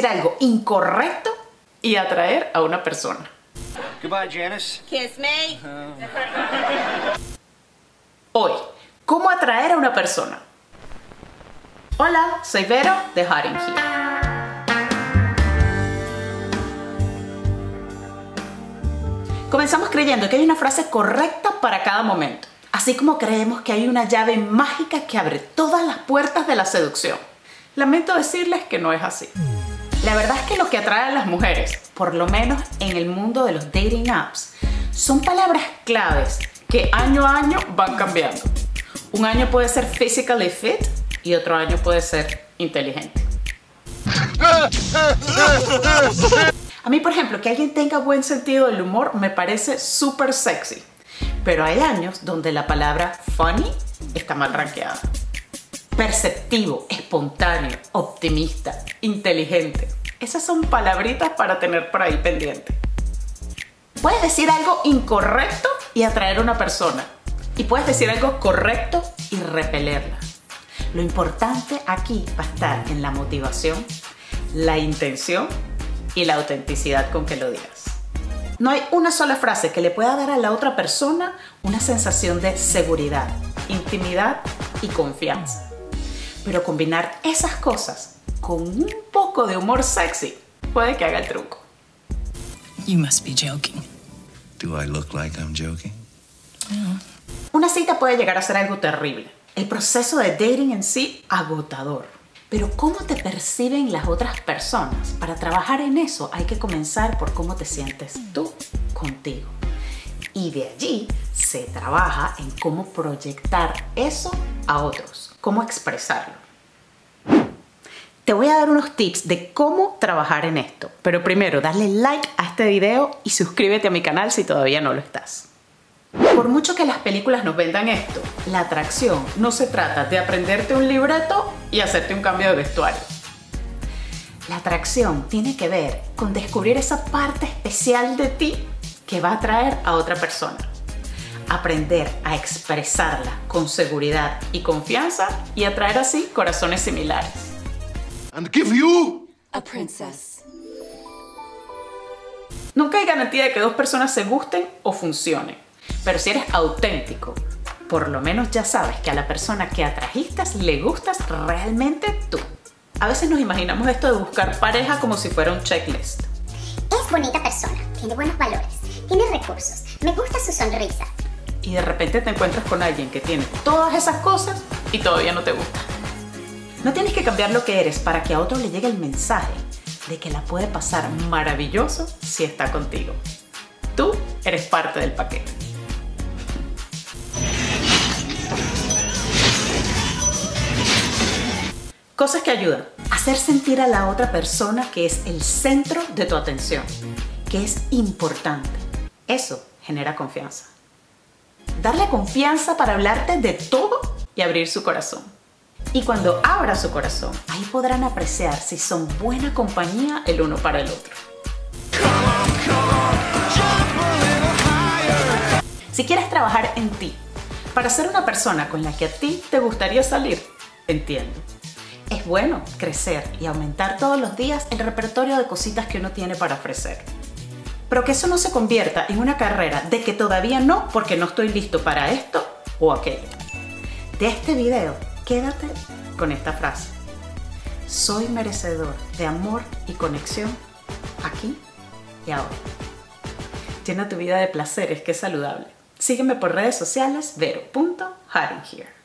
decir algo incorrecto y atraer a una persona. Goodbye, Janice. Kiss me. Hoy, ¿cómo atraer a una persona? Hola, soy Vero de HotinHere. Comenzamos creyendo que hay una frase correcta para cada momento, así como creemos que hay una llave mágica que abre todas las puertas de la seducción. Lamento decirles que no es así. La verdad es que lo que atrae a las mujeres, por lo menos en el mundo de los dating apps, son palabras claves que año a año van cambiando. Un año puede ser physically fit y otro año puede ser inteligente. A mí, por ejemplo, que alguien tenga buen sentido del humor me parece súper sexy. Pero hay años donde la palabra funny está mal rankeada. Perceptivo, espontáneo, optimista, inteligente. Esas son palabritas para tener por ahí pendiente. Puedes decir algo incorrecto y atraer a una persona. Y puedes decir algo correcto y repelerla. Lo importante aquí va a estar en la motivación, la intención y la autenticidad con que lo digas. No hay una sola frase que le pueda dar a la otra persona una sensación de seguridad, intimidad y confianza. Pero combinar esas cosas con un poco de humor sexy puede que haga el truco. You must be joking. Do I look like I'm joking? No. Una cita puede llegar a ser algo terrible. El proceso de dating en sí, agotador. Pero cómo te perciben las otras personas. Para trabajar en eso hay que comenzar por cómo te sientes tú contigo. Y de allí se trabaja en cómo proyectar eso a otros, cómo expresarlo. Te voy a dar unos tips de cómo trabajar en esto. Pero primero, dale like a este video y suscríbete a mi canal si todavía no lo estás. Por mucho que las películas nos vendan esto, la atracción no se trata de aprenderte un libreto y hacerte un cambio de vestuario. La atracción tiene que ver con descubrir esa parte especial de ti que va a atraer a otra persona. Aprender a expresarla con seguridad y confianza y atraer así corazones similares. And give you a princess. Nunca hay garantía de que dos personas se gusten o funcionen. Pero si eres auténtico, por lo menos ya sabes que a la persona que atrajiste le gustas realmente tú. A veces nos imaginamos esto de buscar pareja como si fuera un checklist. Es bonita persona, tiene buenos valores, tiene recursos, me gusta su sonrisa. Y de repente te encuentras con alguien que tiene todas esas cosas y todavía no te gusta. No tienes que cambiar lo que eres para que a otro le llegue el mensaje de que la puede pasar maravilloso si está contigo. Tú eres parte del paquete. Cosas que ayudan. Hacer sentir a la otra persona que es el centro de tu atención, que es importante. Eso genera confianza. Darle confianza para hablarte de todo y abrir su corazón. Y cuando abra su corazón, ahí podrán apreciar si son buena compañía el uno para el otro. Si quieres trabajar en ti, para ser una persona con la que a ti te gustaría salir, entiendo. Es bueno crecer y aumentar todos los días el repertorio de cositas que uno tiene para ofrecer. Pero que eso no se convierta en una carrera de que todavía no porque no estoy listo para esto o aquello. De este video, quédate con esta frase. Soy merecedor de amor y conexión aquí y ahora. Llena tu vida de placeres que es saludable. Sígueme por redes sociales, vero.HotinHere.